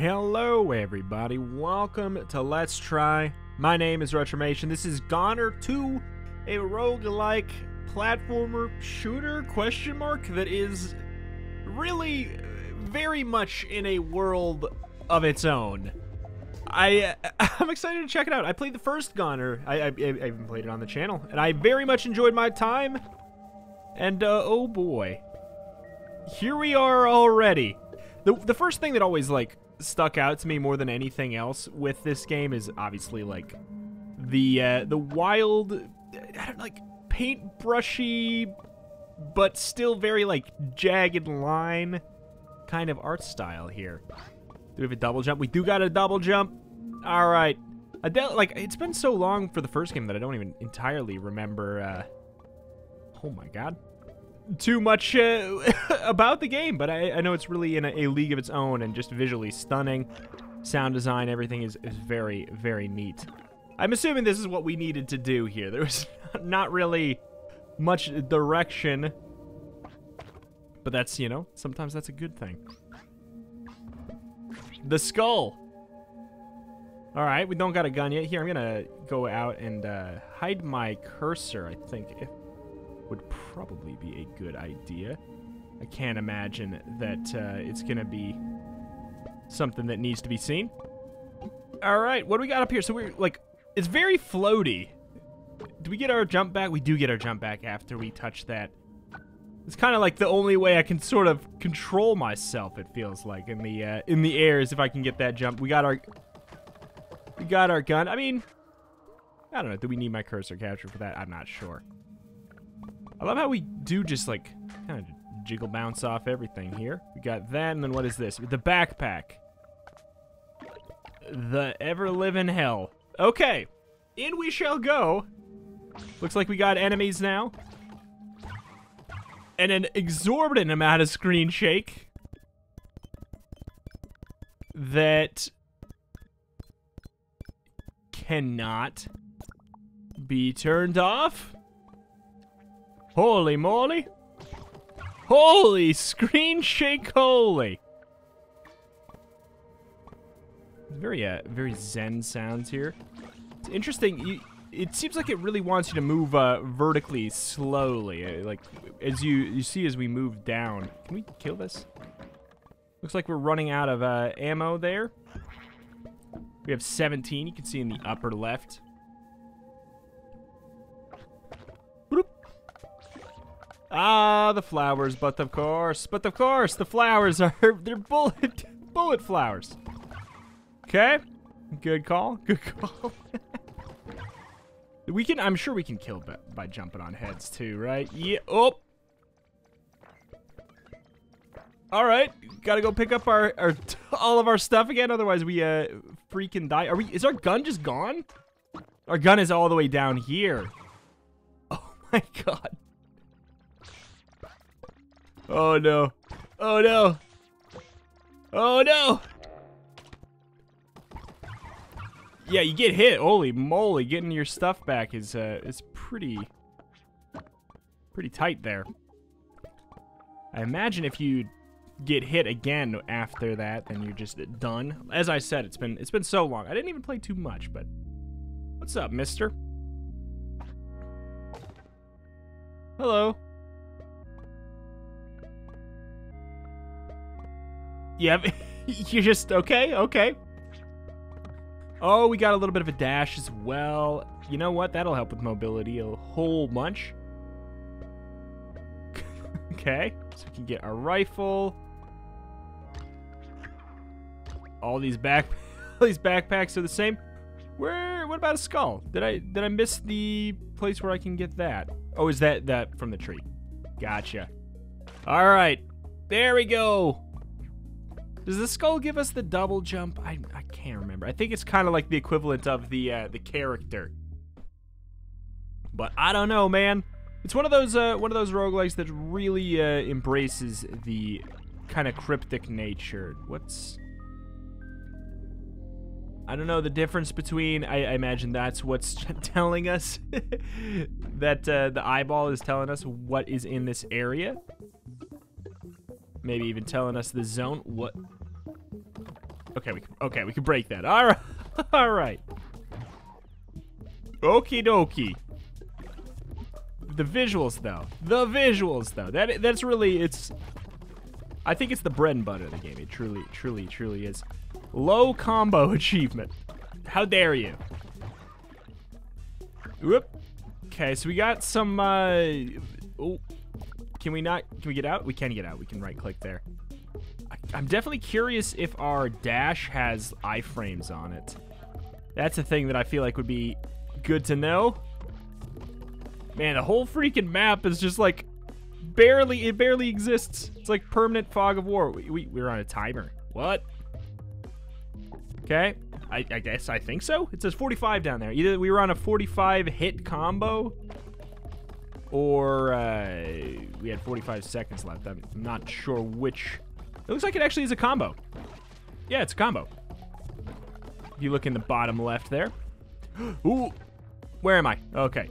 Hello everybody, welcome to Let's Try. My name is Retromation. This is GoNNER 2, a roguelike platformer shooter that is really very much in a world of its own. I'm excited to check it out. I played the first GoNNER. I even played it on the channel, and I very much enjoyed my time. And oh boy, here we are already. The first thing that always stuck out to me more than anything else with this game is obviously the wild, paintbrushy, but still very jagged line kind of art style here. Do we have a double jump? We do got a double jump. All right. It's been so long for the first game that I don't even entirely remember. Oh my god. Too much about the game, but I know it's really in a league of its own and just visually stunning. Sound design, everything is very, very neat. I'm assuming this is what we needed to do here. There was not really much direction, but that's, you know, sometimes that's a good thing. The skull. All right, we don't got a gun yet. Here, I'm gonna go out and hide my cursor, I think. Would probably be a good idea. I can't imagine that it's gonna be something that needs to be seen. All right, what do we got up here? So we're it's very floaty. Do we get our jump back? We do get our jump back after we touch that. It's kind of the only way I can sort of control myself. It feels like in the air is if I can get that jump. We got our gun. I mean, I don't know. Do we need my cursor capture for that? I'm not sure. I love how we do just kind of jiggle bounce off everything here. We got that, and then what is this? The backpack. The ever-living hell. Okay, in we shall go. Looks like we got enemies now. And an exorbitant amount of screen shake. That cannot be turned off. Holy moly. Holy screen shake holy. Very, very zen sounds here. It's interesting. It seems like it really wants you to move vertically slowly. As you see as we move down. Can we kill this? Looks like we're running out of ammo there. We have 17. You can see in the upper left. Ah, the flowers, but of course, the flowers they're bullet flowers. Okay, good call. I'm sure we can kill by jumping on heads too, right? Yeah, oh. All right, gotta go pick up all of our stuff again, otherwise we freaking die. Is our gun just gone? Our gun is all the way down here. Oh my god. Oh no. Oh no. Oh no. Yeah, you get hit. Holy moly, getting your stuff back is pretty tight there. I imagine if you get hit again after that, then you're just done. As I said, it's been so long. I didn't even play too much, but what's up, mister? Hello. Yeah, you're just, okay. Oh, we got a little bit of a dash as well. You know what? That'll help with mobility a whole bunch. Okay, so we can get our rifle. All these backpacks are the same. What about a skull? Did I miss the place where I can get that? Oh, is that from the tree? Gotcha. All right, there we go. Does the skull give us the double jump? I can't remember. I think it's kind of the equivalent of the character. But I don't know, man. It's one of those roguelikes that really embraces the kind of cryptic nature. I don't know the difference between. I imagine that's what's telling us that the eyeball is telling us what is in this area. Maybe even telling us the zone. What? Okay, we can break that. All right. All right. Okie dokie. The visuals, though. The visuals, though. That's really, it's... I think it's the bread and butter of the game. It truly, truly, truly is. Low combo achievement. How dare you? Whoop. Okay, so we got some, oh. Can we get out? We can get out. We can right-click there. I'm definitely curious if our dash has iframes on it. That's a thing that I feel like would be good to know. Man, the whole freaking map is just like barely exists. It's like permanent fog of war. We're on a timer. What? Okay, I guess I think so. It says 45 down there. Either we were on a 45 hit combo, or we had 45 seconds left. I'm not sure which. It looks like it actually is a combo. Yeah, it's a combo. If you look in the bottom left there. Ooh, where am I? Okay.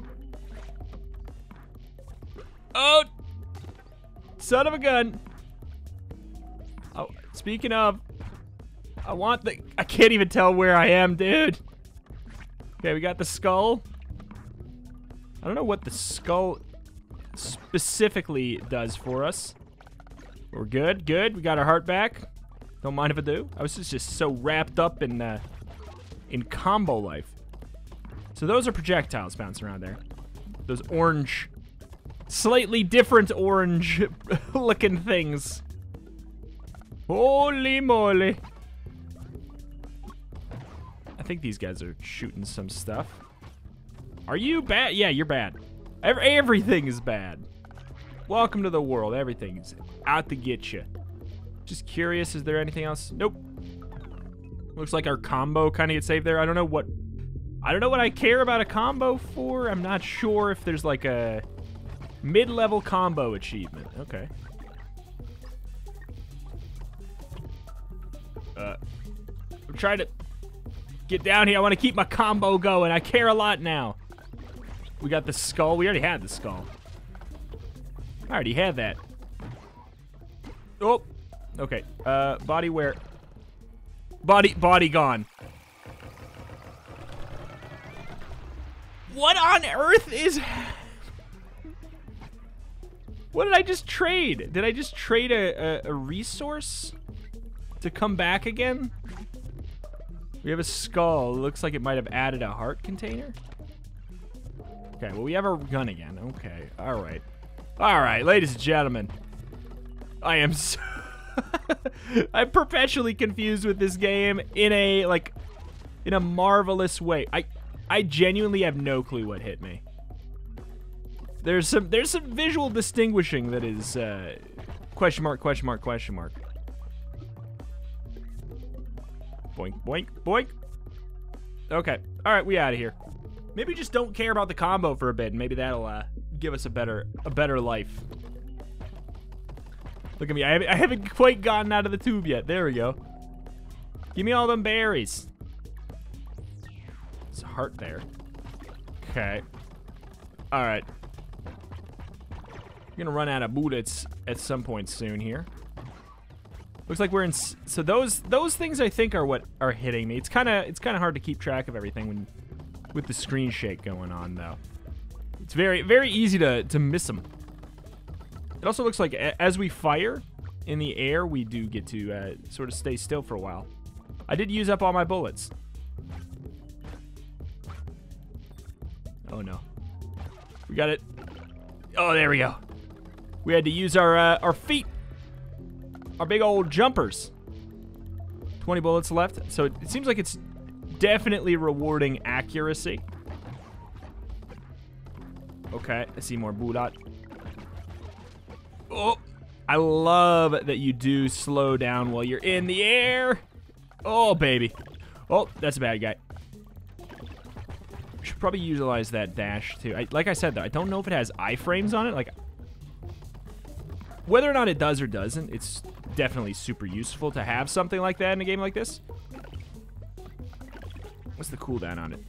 Oh, son of a gun. Oh, speaking of, I can't even tell where I am, dude. Okay, we got the skull. I don't know what the skull specifically does for us. We're good, good. We got our heart back. Don't mind if I do. I was just so wrapped up in combo life. So those are projectiles bouncing around there. Those orange, slightly different orange looking things. Holy moly. I think these guys are shooting some stuff. Are you bad? Yeah, you're bad. Everything is bad. Welcome to the world. Everything's out to get you. Just curious, is there anything else? Nope. Looks like our combo kind of gets saved there. I don't know what I care about a combo for. I'm not sure if there's like a mid-level combo achievement. Okay. I'm trying to get down here. I want to keep my combo going. I care a lot now. We got the skull. We already had the skull. I already had that. Oh, okay. Body wear. Body gone. What on earth is... What did I just trade? Did I just trade a resource to come back again? We have a skull. Looks like it might have added a heart container. Okay, well, we have our gun again. Okay, all right. All right, ladies and gentlemen, I am so I'm perpetually confused with this game in a marvelous way. I genuinely have no clue what hit me. There's some visual distinguishing that is question mark, question mark, question mark. Boink, boink, boink. Okay, all right, we out of here. Maybe just don't care about the combo for a bit, and maybe that'll give us a better life. Look at me. I haven't quite gotten out of the tube yet. There we go. Give me all them berries. It's a heart there. Okay. All right. We're gonna run out of bullets at some point soon here. Looks like we're in. So those things I think are what are hitting me. It's kind of hard to keep track of everything with the screen shake going on though. It's very easy to miss them. It also looks like as we fire in the air, we do get to sort of stay still for a while. I did use up all my bullets. Oh, no. We got it. Oh, there we go. We had to use our feet. Our big old jumpers. 20 bullets left. So it seems like it's definitely rewarding accuracy. Okay, I see more bullet. Oh, I love that you do slow down while you're in the air. Oh, baby. Oh, that's a bad guy. Should probably utilize that dash, too. Like I said, though, I don't know if it has iframes on it. Like, whether or not it does or doesn't, it's definitely super useful to have something like that in a game like this. What's the cooldown on it?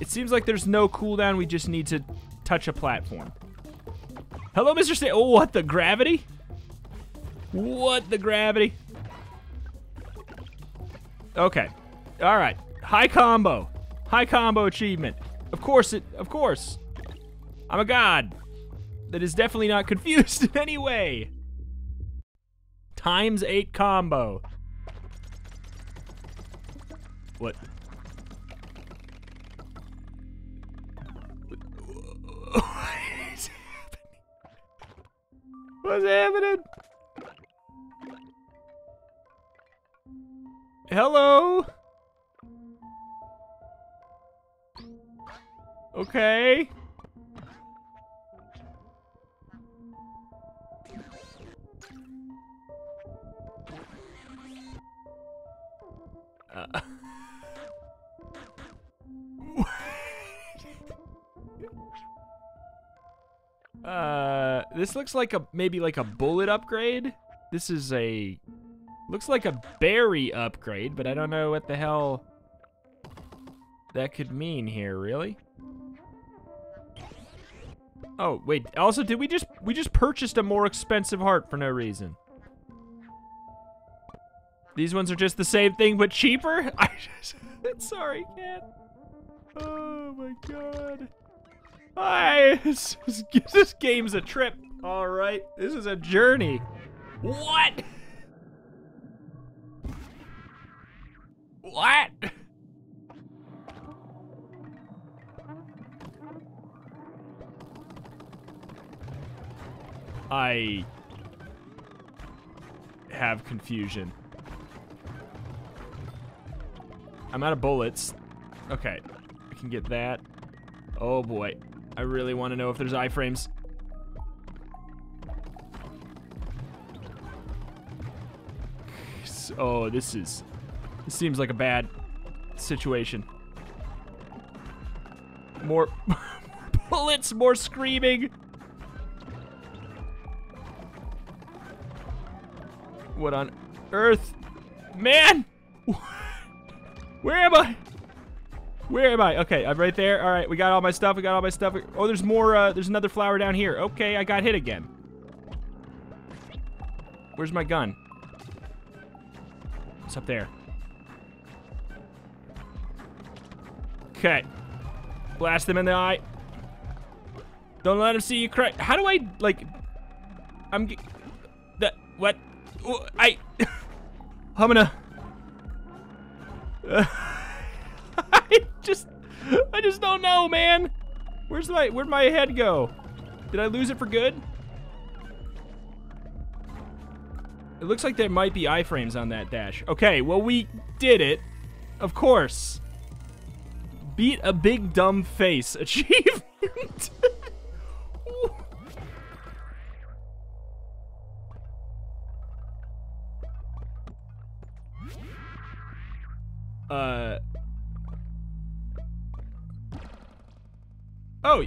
It seems like there's no cooldown. We just need to touch a platform. Hello, Mr. Sta- Oh, what the gravity? What the gravity? Okay. All right. High combo. High combo achievement. Of course it. Of course. I'm a god. That is definitely not confused in any way. Times 8 combo. What? What's happening? Hello? Okay. This looks like a, maybe like a bullet upgrade. This is a, looks like a berry upgrade, but I don't know what the hell that could mean here, really. Oh, wait, also, did we just purchased a more expensive heart for no reason. These ones are just the same thing, but cheaper? I just, sorry, Cat. Oh my god. This game's a trip. All right, this is a journey. What? What? I have confusion. I'm out of bullets. Okay, I can get that. Oh boy. I really want to know if there's iframes. Oh, this is... This seems like a bad situation. More bullets, more screaming. What on earth? Man! Where am I? Where am I? Okay, I'm right there. All right, we got all my stuff. Oh, there's more. There's another flower down here. Okay, I got hit again. Where's my gun? It's up there. Okay. Blast them in the eye. Don't let them see you cry. How do I, like... What? I'm gonna... I just don't know, man. Where'd my head go? Did I lose it for good? It looks like there might be iframes on that dash. Okay, well, we did it. Of course. Beat a big dumb face achievement. Oh,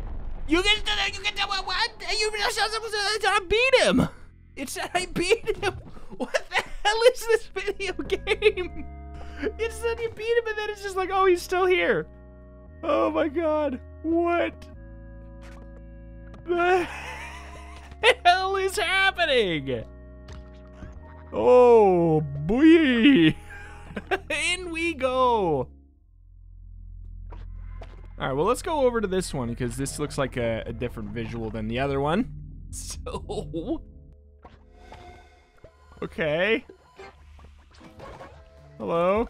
you get to, you get to, what? You not supposed to, I beat him. It said I beat him. What the hell is this video game? It said you beat him, and then it's just like, oh, he's still here. Oh my god, what the hell is happening? Oh boy, in we go. All right, well, let's go over to this one because this looks like a different visual than the other one. So, okay. Hello.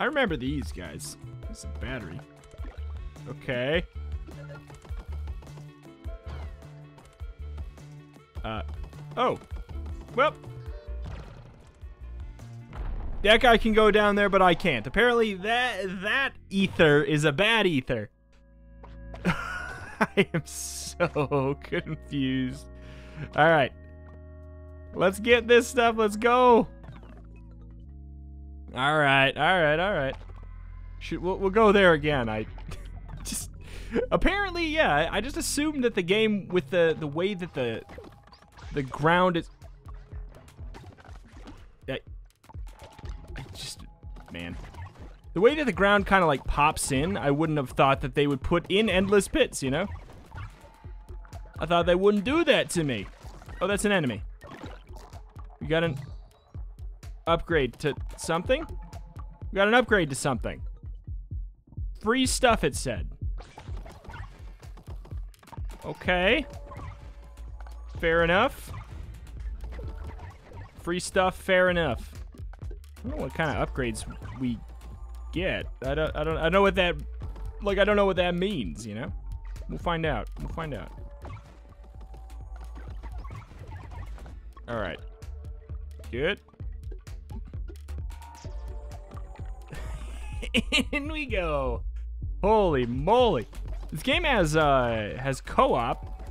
I remember these guys. There's a battery. Okay. Oh. Well. That guy can go down there, but I can't. Apparently, that ether is a bad ether. I am so confused. All right. Let's get this stuff. Let's go. All right. All right. All right. Shoot, we'll go there again. I just... Apparently, yeah. I just assumed that the game with the way that the ground is... Man, the way that the ground kind of like pops in, I wouldn't have thought that they would put in endless pits, you know? I thought they wouldn't do that to me. Oh, that's an enemy. We got an... Upgrade to something? We got an upgrade to something. Free stuff, it said. Okay. Fair enough. Free stuff, fair enough. I don't know what kind of upgrades we get. I don't know what that, like, I don't know what that means, you know? We'll find out. We'll find out. Alright. Good. In we go. Holy moly. This game has co-op,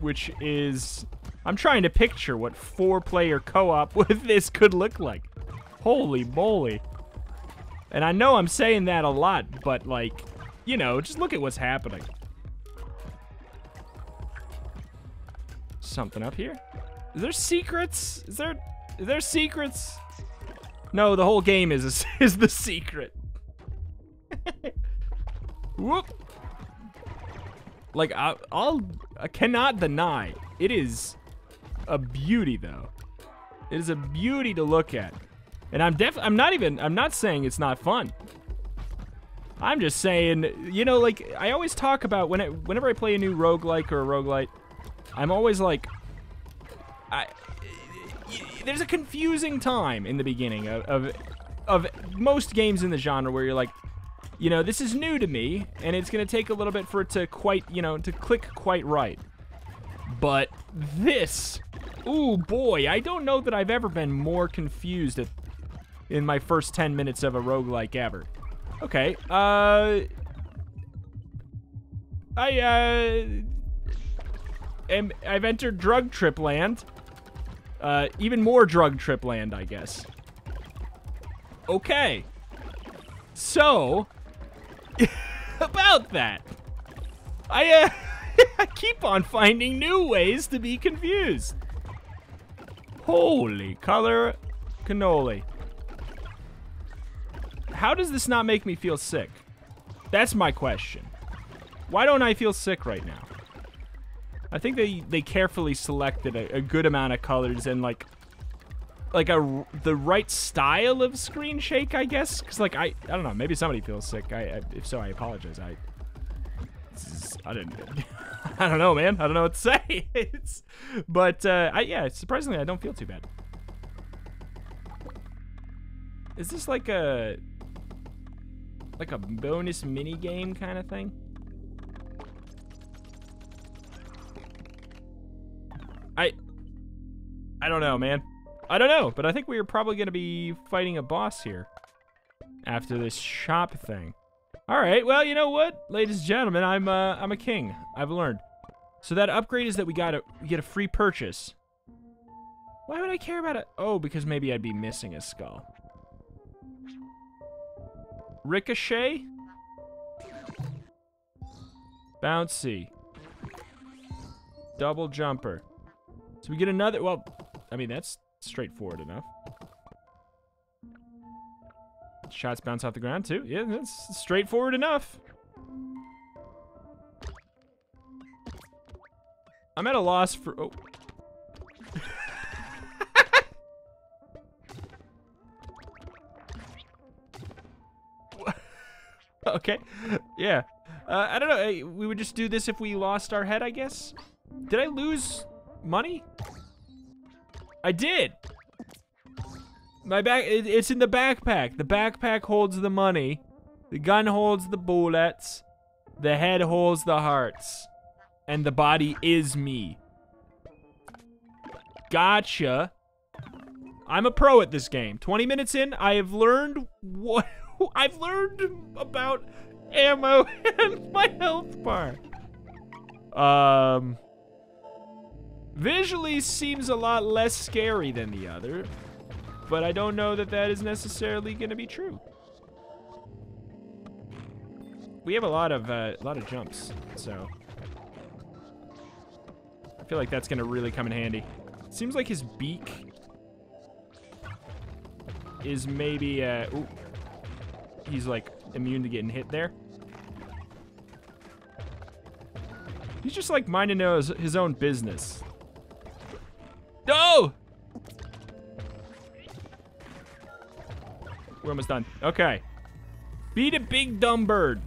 which is... I'm trying to picture what 4-player co-op with this could look like. Holy moly. And I know I'm saying that a lot, but, like, you know, just look at what's happening. Something up here? Is there secrets? Is there secrets? No, the whole game is the secret. Whoop. Like, I cannot deny. It is a beauty, though. It is a beauty to look at. And I'm not saying it's not fun. I'm just saying, you know, like, I always talk about, whenever I play a new roguelike or a roguelite, I'm always like, there's a confusing time in the beginning of most games in the genre where you're like, you know, this is new to me, and it's going to take a little bit for it to quite, you know, to click quite right. But this, ooh boy, I don't know that I've ever been more confused in my first 10 minutes of a roguelike ever. Okay, I've entered drug trip land. Even more drug trip land, I guess. Okay. So, about that, I keep on finding new ways to be confused. Holy color cannoli. How does this not make me feel sick? That's my question. Why don't I feel sick right now? I think they carefully selected a good amount of colors and the right style of screen shake, I guess. Cause like I don't know, maybe somebody feels sick. If so, I apologize. I don't know, man. I don't know what to say. Surprisingly, I don't feel too bad. Is this like a bonus mini game kind of thing? I don't know, man. I don't know, but I think we're probably gonna be fighting a boss here after this shop thing. All right, well, you know what, ladies and gentlemen, I'm a king. I've learned. So that upgrade is that we get a free purchase. Why would I care about it? Oh, because maybe I'd be missing a skull. Ricochet, bouncy, double jumper. So we get another. Well, I mean that's straightforward enough. Shots bounce off the ground too. Yeah, that's straightforward enough. I'm at a loss for... Oh. Okay. Yeah. I don't know. We would just do this if we lost our head, I guess. Did I lose money? I did. My back, it's in the backpack. The backpack holds the money. The gun holds the bullets. The head holds the hearts. And the body is me. Gotcha. I'm a pro at this game. 20 minutes in, I have learned what... I've learned about ammo and my health bar. Visually seems a lot less scary than the other. But I don't know that that is necessarily going to be true. We have a lot of jumps, so I feel like that's going to really come in handy. Seems like his beak is maybe ooh, he's like immune to getting hit there. He's just like minding his own business. No! We're almost done. Okay. Beat a big dumb bird.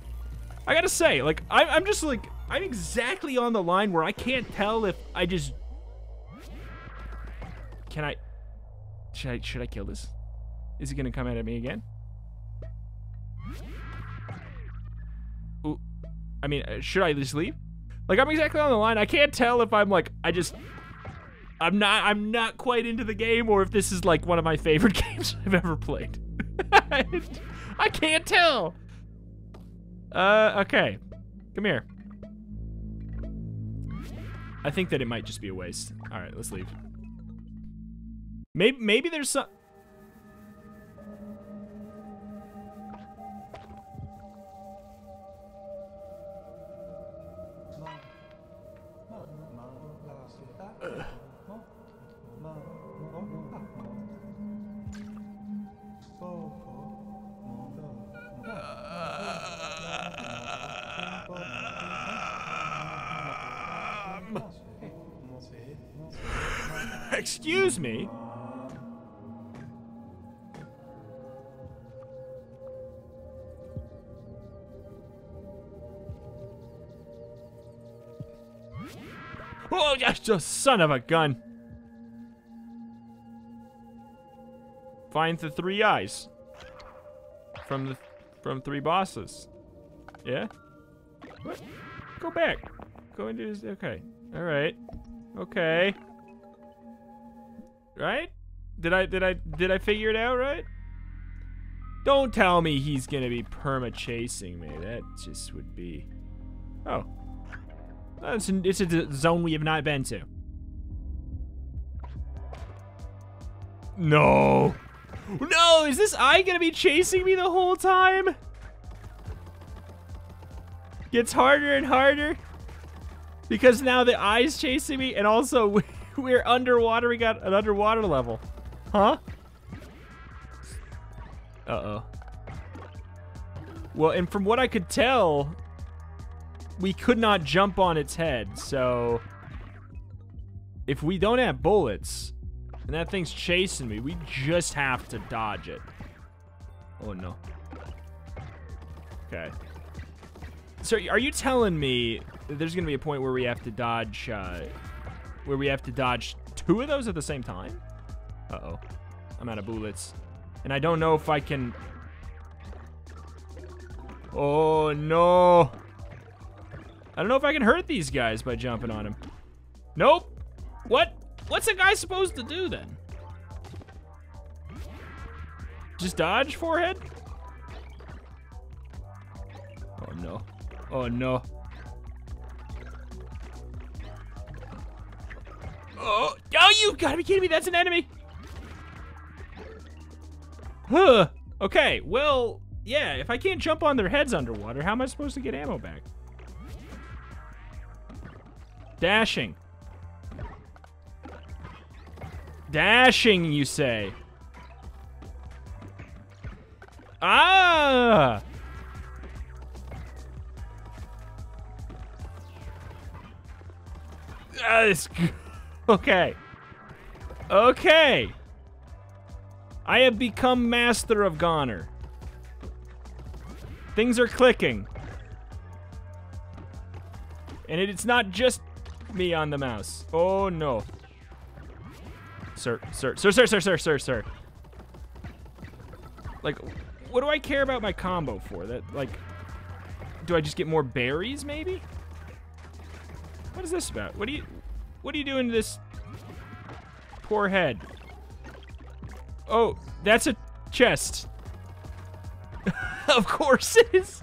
I gotta say, like, I'm just like, I'm exactly on the line where I can't tell if I just... Can I... Should I kill this? Is he gonna come at me again? Ooh. I mean, should I just leave? Like, I'm exactly on the line. I can't tell if I'm like, I just... I'm not quite into the game, or if this is like one of my favorite games I've ever played. I can't tell. Okay. Come here. I think that it might just be a waste. All right, let's leave. Maybe there's some... Excuse me. Oh, that's the son of a gun. Find the three eyes from three bosses. Yeah? What? Go back. Go into his... Okay. All right. Okay. Right? Did I figure it out right? Don't tell me he's gonna be perma-chasing me. That just would be... Oh. It's a zone we have not been to. No. No, is this eye gonna be chasing me the whole time? Gets harder and harder. Because now the eye's chasing me, and also we're underwater. We got an underwater level. Huh? Uh-oh. Well, and from what I could tell, we could not jump on its head, so... If we don't have bullets, and that thing's chasing me, we just have to dodge it. Oh, no. Okay. So, are you telling me there's gonna be a point where we have to dodge, two of those at the same time? Uh-oh. I'm out of bullets. And I don't know if I can... Oh, no. I don't know if I can hurt these guys by jumping on them. Nope. What? What's a guy supposed to do, then? Just dodge, forehead? Oh, no. Oh, no. Oh, oh, you gotta be kidding me. That's an enemy. Huh. Okay, well, yeah, if I can't jump on their heads underwater, how am I supposed to get ammo back? Dashing. Dashing, you say? Ah! This... Okay. Okay. I have become master of GoNNER. Things are clicking. And it's not just me on the mouse. Oh, no. Sir. Like, what do I care about my combo for? That, like, do I just get more berries, maybe? What is this about? What are you doing to this poor head? Oh, that's a chest. Of course it is.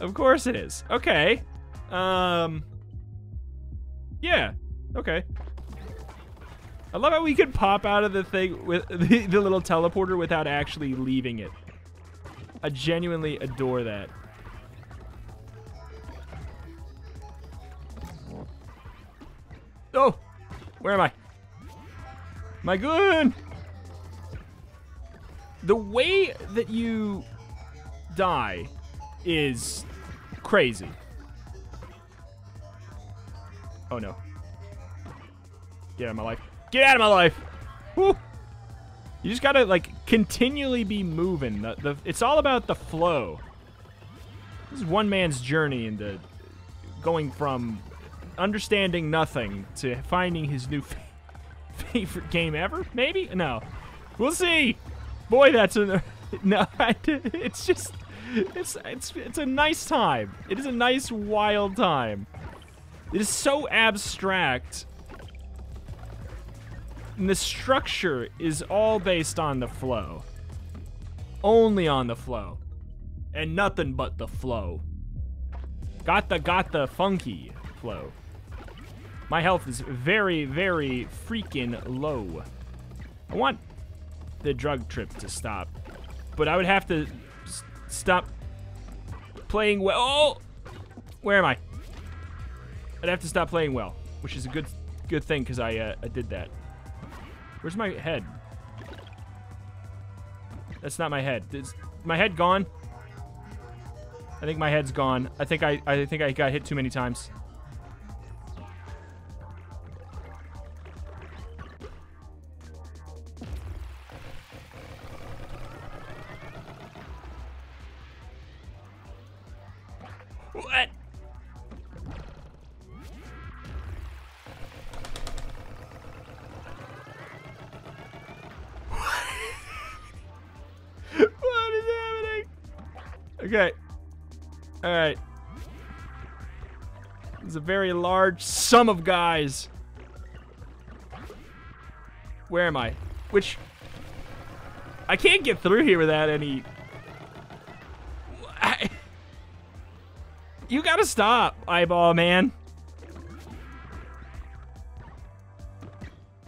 Of course it is. Okay. Yeah. Okay. I love how we can pop out of the thing with the little teleporter without actually leaving it. I genuinely adore that. Oh, where am I? My gun! The way that you die is crazy. Oh no. Get out of my life. Get out of my life! Woo! You just gotta, like, continually be moving. It's all about the flow. This is one man's journey into going from understanding nothing to finding his new favorite game ever? Maybe? No. We'll see! Boy, that's a... No, it's just... It's a nice time. It is a nice, wild time. It is so abstract. And the structure is all based on the flow. Only on the flow. And nothing but the flow. Got the funky flow. My health is very, very freaking low. I want the drug trip to stop. But I would have to... Stop playing well. Oh! Where am I? I'd have to stop playing well, which is a good thing because I did that. Where's my head? That's not my head. Is my head gone? I think my head's gone. I think I got hit too many times. Okay. Alright. There's a very large sum of guys. Where am I? Which... I can't get through here without any... You gotta stop, eyeball man.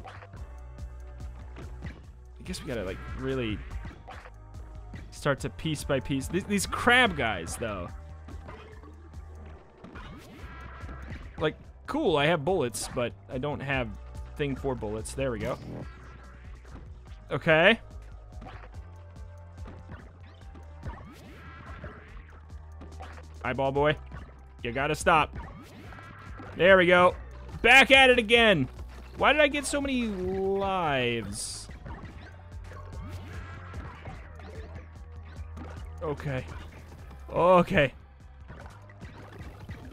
I guess we gotta, like, really... Start to piece by piece. These crab guys, though. Like, cool, I have bullets, but I don't have thing for bullets. There we go. Okay. Eyeball boy. You gotta stop. There we go. Back at it again. Why did I get so many lives? Okay. Okay.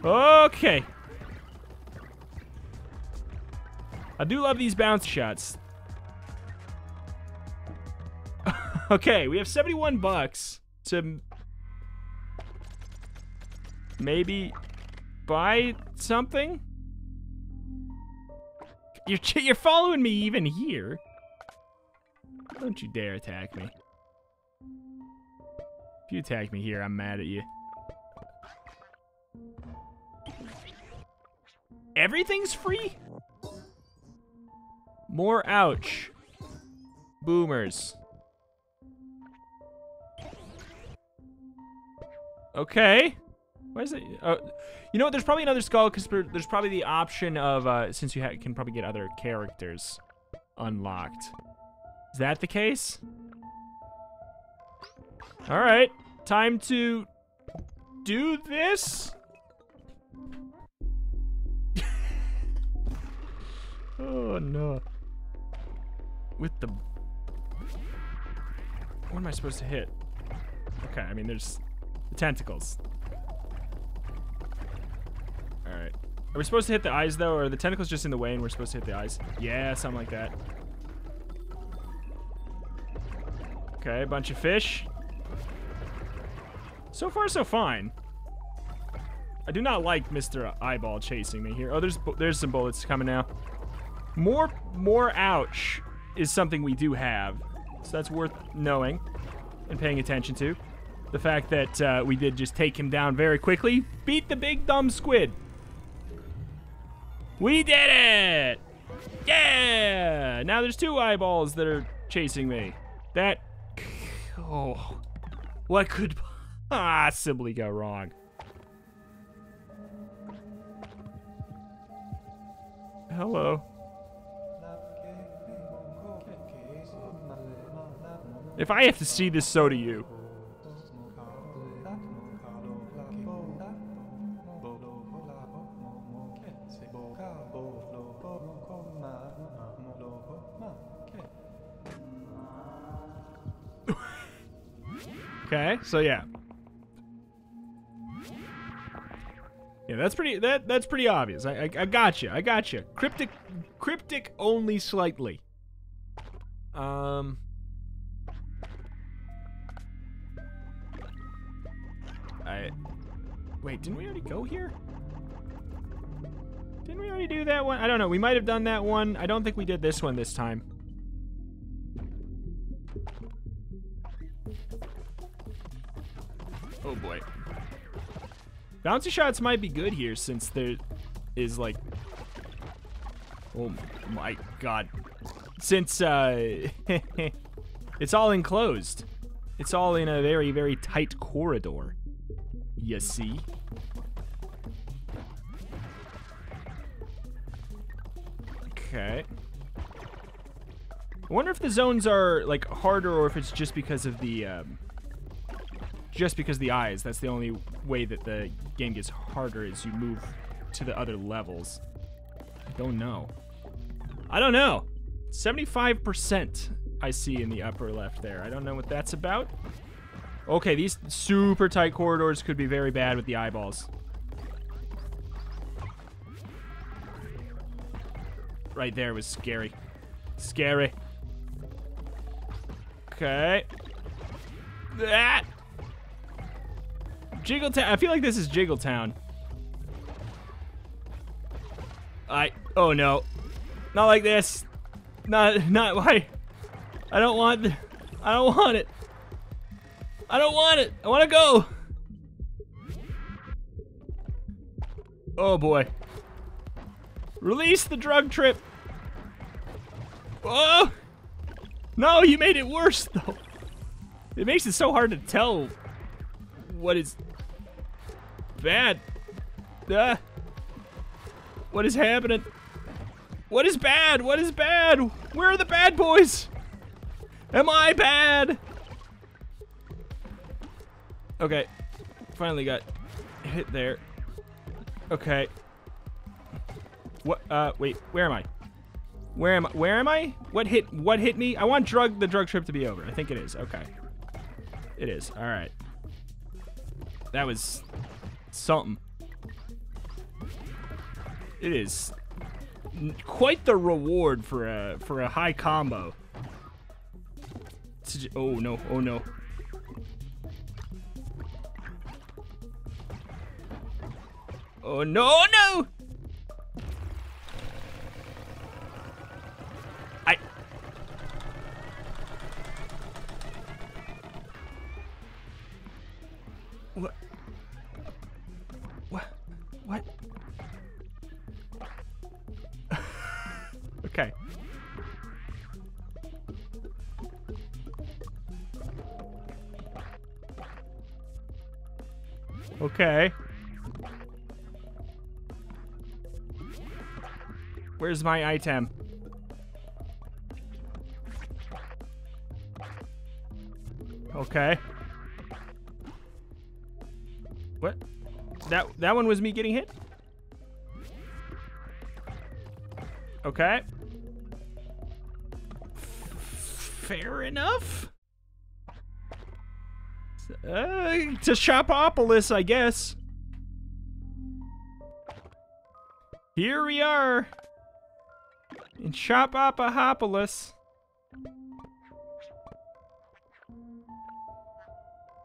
Okay. I do love these bounce shots. Okay, we have 71 bucks to maybe buy something. You're following me even here. Don't you dare attack me. If you attack me here, I'm mad at you. Everything's free? More ouch. Boomers. Okay. Why is it? You know what? There's probably another skull because there's probably the option of, since you can probably get other characters unlocked. Is that the case? All right, time to do this. Oh no. With the... What am I supposed to hit? Okay, I mean, there's the tentacles. All right. Are we supposed to hit the eyes though, or are the tentacles just in the way and we're supposed to hit the eyes? Yeah, something like that. Okay, a bunch of fish. So far, so fine. I do not like Mr. Eyeball chasing me here. Oh, there's some bullets coming now. More ouch is something we do have. So that's worth knowing and paying attention to. The fact that we did just take him down very quickly. Beat the big dumb squid. We did it! Yeah! Now there's two eyeballs that are chasing me. That... Oh... What could... possibly go wrong. Hello. If I have to see this, so do you. Okay, so yeah. Yeah, that's pretty. That's pretty obvious. I got you. I got you. Cryptic only slightly. Wait, didn't we already go here? Didn't we already do that one? I don't know. We might have done that one. I don't think we did this one this time. Oh boy. Bouncy shots might be good here since there is like, oh my god, since it's all enclosed. It's all in a very, very tight corridor, you see. Okay. I wonder if the zones are like harder or if it's just because of the, eyes. That's the only way that the game gets harder as you move to the other levels. I don't know. 75% I see in the upper left there. I don't know what that's about. Okay, these super tight corridors could be very bad with the eyeballs. Right there was scary. Scary. Okay. Ah! Jiggletown. I feel like this is Jiggletown. Oh no, not like this. Not why. I don't want it. I don't want it. I want to go. Oh boy. Release the drug trip. Oh no, you made it worse though. It makes it so hard to tell what is bad. What is happening? What is bad? What is bad? Where are the bad boys? Am I bad? Okay. Finally got hit there. Okay. What? Wait. Where am I? Where am I? Where am I? What hit me? I want the drug trip to be over. I think it is. Okay. It is. All right. That was something. It is quite the reward for a high combo. Oh no! Oh no! Oh no! No! What? Okay. Okay. Where's my item? Okay. What? That one was me getting hit? Okay. Fair enough. To Shopopolis, I guess. Here we are. In Shopopolis.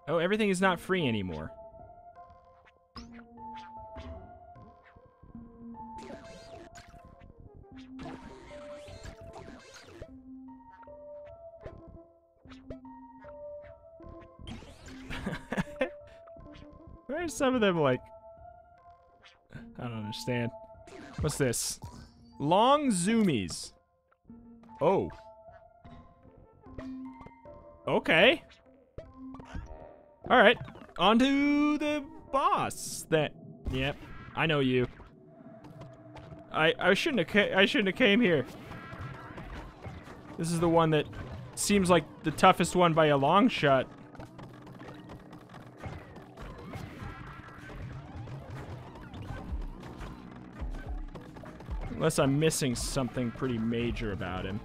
Oh, everything is not free anymore. Where's some of them like? I don't understand. What's this? Long zoomies. Oh. Okay. All right. On to the boss. That. Yep. I know you. I shouldn't have came here. This is the one that seems like the toughest one by a long shot. Unless I'm missing something pretty major about him.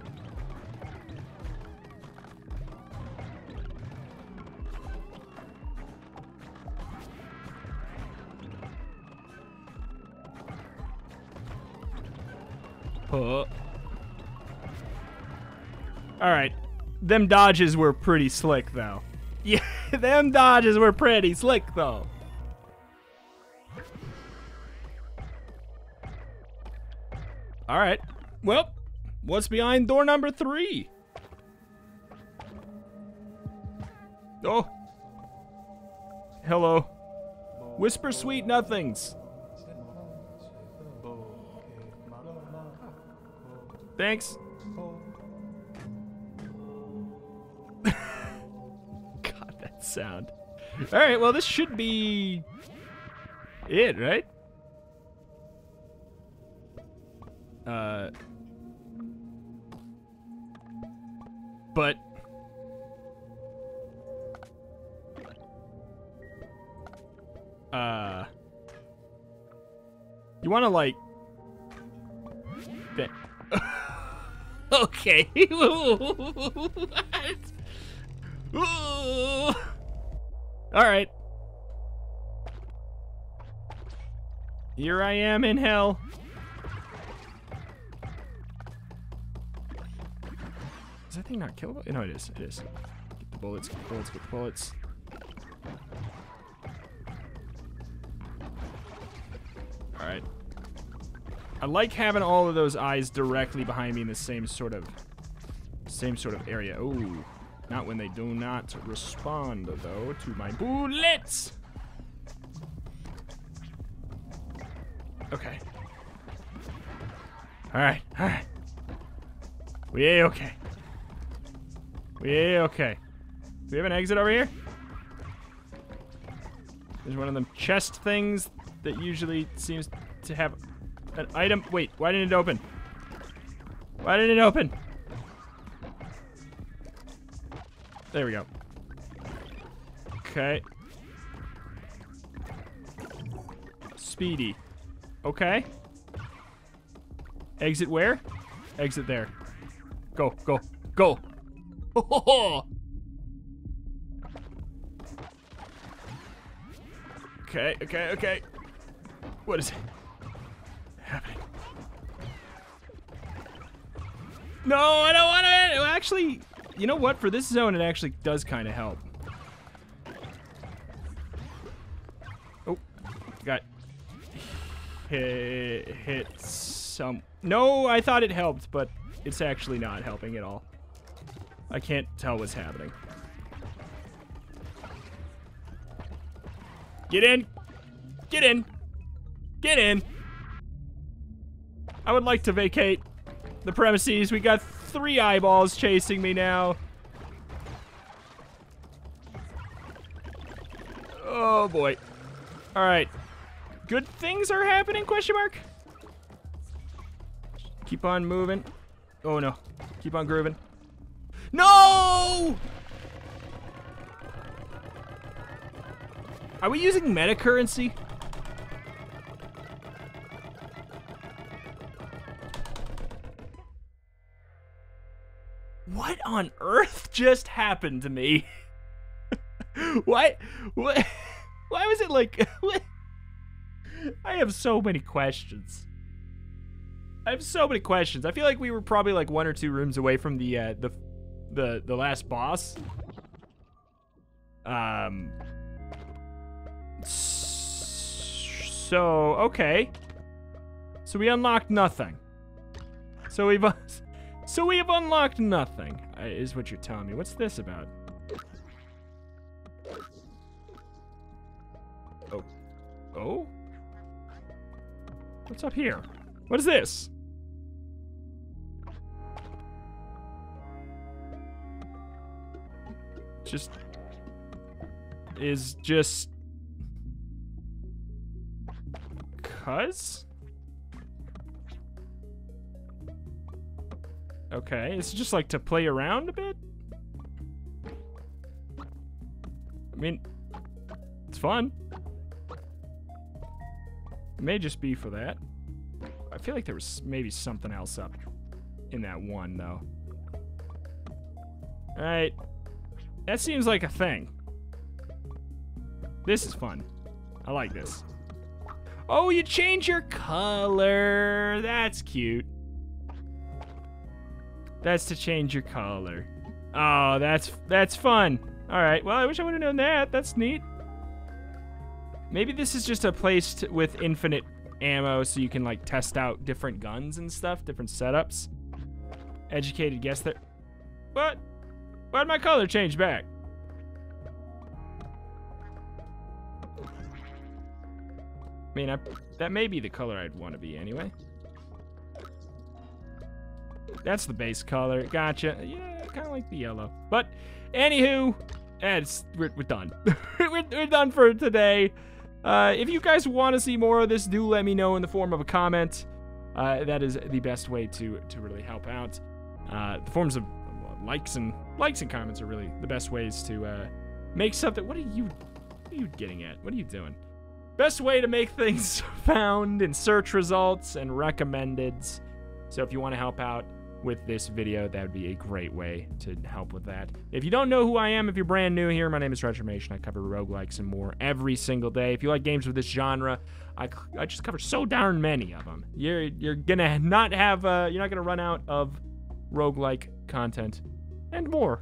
All right. Them dodges were pretty slick, though. Yeah, them dodges were pretty slick, though. All right. Well, what's behind door number 3? Oh. Hello. Whisper sweet nothings. Thanks. God, that sound. All right, well, this should be it, right? But you want to like okay. What? All right. Here I am in hell. Is that thing not killable? No, it is. It is. Get the bullets. Get the bullets. Get the bullets. All right. I like having all of those eyes directly behind me in the same sort of area. Oh, not when they do not respond though to my bullets. Okay. All right. All right. We okay. We okay. Do we have an exit over here? There's one of them chest things that usually seems to have an item. Wait, why didn't it open? Why didn't it open? There we go. Okay. Speedy. Okay. Exit where? Exit there. Go, go, go. Okay, okay, okay. What is it? Happening. No, I don't want it. Actually, you know what? For this zone, it actually does kind of help. Oh, got hit some. No, I thought it helped, but it's actually not helping at all. I can't tell what's happening. Get in, get in, get in. I would like to vacate the premises. We got 3 eyeballs chasing me now. Oh boy. All right. Good things are happening, question mark? Keep on moving. Oh no. Keep on grooving. No! Are we using meta currency? What on earth just happened to me? What? Why was it like? What? I have so many questions. I have so many questions. I feel like we were probably like 1 or 2 rooms away from the last boss. So okay. So we unlocked nothing. So we have unlocked nothing, is what you're telling me. What's this about? Oh. Oh? What's up here? What is this? Just... Cuz? Okay, it's just like to play around a bit? I mean, it's fun. It may just be for that. I feel like there was maybe something else up in that one, though. All right, that seems like a thing. This is fun. I like this. Oh, you change your color. That's cute. That's to change your collar. Oh, that's fun. All right, well, I wish I would have known that. That's neat. Maybe this is just a place with infinite ammo so you can, like, test out different guns and stuff, different setups. Educated guess there. What? Why'd my color change back? I mean, that may be the color I'd want to be anyway. That's the base color. Gotcha. Yeah, kind of like the yellow. But, anywho, we're done. we're done for today. If you guys want to see more of this, do let me know in the form of a comment. That is the best way to really help out. The forms of likes and comments are really the best ways to make something. What are you getting at? What are you doing? Best way to make things found in search results and recommendeds. So if you want to help out with this video, that would be a great way to help with that. If you don't know who I am, if you're brand new here, my name is Retromation. I cover roguelikes and more every single day. If you like games of this genre, I just cover so darn many of them. You're gonna not have you're not gonna run out of roguelike content and more.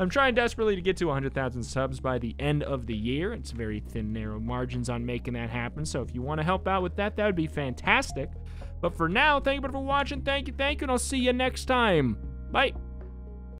I'm trying desperately to get to 100,000 subs by the end of the year. It's very thin, narrow margins on making that happen. So if you want to help out with that, that would be fantastic. But for now, thank you for watching. Thank you, and I'll see you next time. Bye.